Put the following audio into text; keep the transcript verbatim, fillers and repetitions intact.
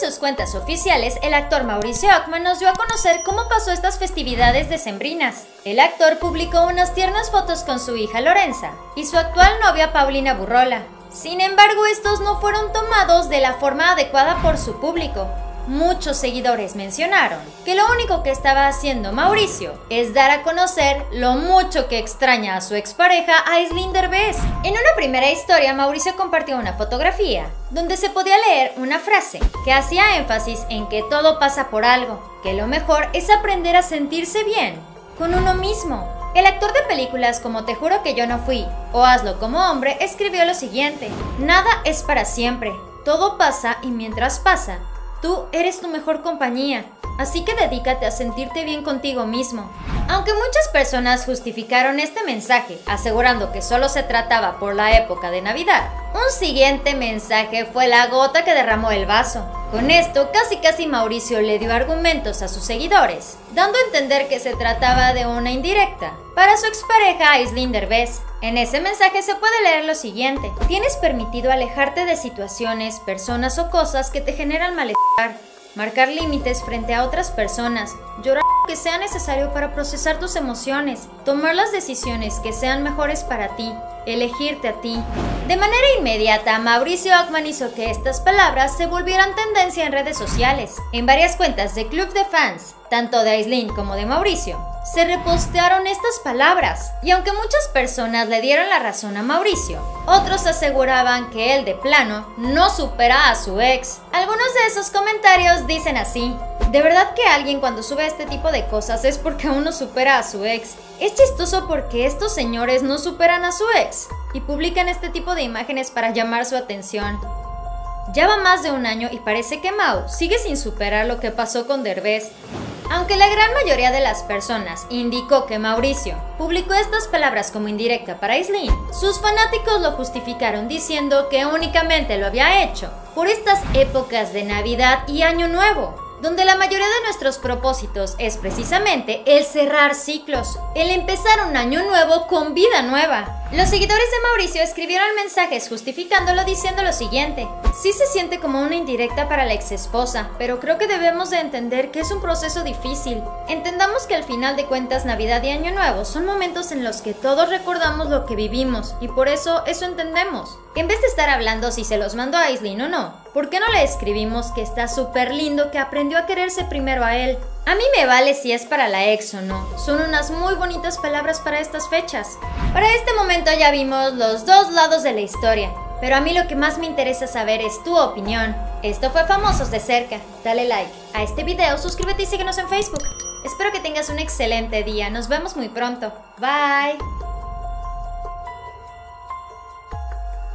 de sus cuentas oficiales, el actor Mauricio Ochmann nos dio a conocer cómo pasó estas festividades decembrinas. El actor publicó unas tiernas fotos con su hija Lorenza y su actual novia Paulina Burrola. Sin embargo, estos no fueron tomados de la forma adecuada por su público. Muchos seguidores mencionaron que lo único que estaba haciendo Mauricio es dar a conocer lo mucho que extraña a su expareja Aislinn Derbez. En una primera historia, Mauricio compartió una fotografía donde se podía leer una frase que hacía énfasis en que todo pasa por algo, que lo mejor es aprender a sentirse bien con uno mismo. El actor de películas como Te Juro Que Yo No Fui o Hazlo Como Hombre escribió lo siguiente: nada es para siempre, todo pasa y mientras pasa, tú eres tu mejor compañía, así que dedícate a sentirte bien contigo mismo. Aunque muchas personas justificaron este mensaje, asegurando que solo se trataba por la época de Navidad, un siguiente mensaje fue la gota que derramó el vaso. Con esto, casi casi Mauricio le dio argumentos a sus seguidores, dando a entender que se trataba de una indirecta para su expareja Aislinn Derbez. En ese mensaje se puede leer lo siguiente: tienes permitido alejarte de situaciones, personas o cosas que te generan malestar, marcar límites frente a otras personas, llorar lo que sea necesario para procesar tus emociones, tomar las decisiones que sean mejores para ti, elegirte a ti. De manera inmediata, Mauricio Ochmann hizo que estas palabras se volvieran tendencia en redes sociales. En varias cuentas de club de fans, tanto de Aislinn como de Mauricio, se repostearon estas palabras, y aunque muchas personas le dieron la razón a Mauricio, otros aseguraban que él de plano no supera a su ex. Algunos de esos comentarios dicen así: de verdad que alguien cuando sube este tipo de cosas es porque uno supera a su ex. Es chistoso porque estos señores no superan a su ex y publican este tipo de imágenes para llamar su atención. Ya va más de un año y parece que Mau sigue sin superar lo que pasó con Derbez. Aunque la gran mayoría de las personas indicó que Mauricio publicó estas palabras como indirecta para Aislinn, sus fanáticos lo justificaron diciendo que únicamente lo había hecho por estas épocas de Navidad y Año Nuevo, donde la mayoría de nuestros propósitos es precisamente el cerrar ciclos, el empezar un año nuevo con vida nueva. Los seguidores de Mauricio escribieron mensajes justificándolo diciendo lo siguiente: sí se siente como una indirecta para la exesposa, pero creo que debemos de entender que es un proceso difícil. Entendamos que al final de cuentas Navidad y Año Nuevo son momentos en los que todos recordamos lo que vivimos y por eso eso entendemos. En vez de estar hablando si se los mandó a Aislinn o no, ¿por qué no le escribimos que está súper lindo que aprendió a quererse primero a él? A mí me vale si es para la ex o no, son unas muy bonitas palabras para estas fechas. Para este momento ya vimos los dos lados de la historia, pero a mí lo que más me interesa saber es tu opinión. Esto fue Famosos de Cerca, dale like a este video, suscríbete y síguenos en Facebook. Espero que tengas un excelente día, nos vemos muy pronto, bye.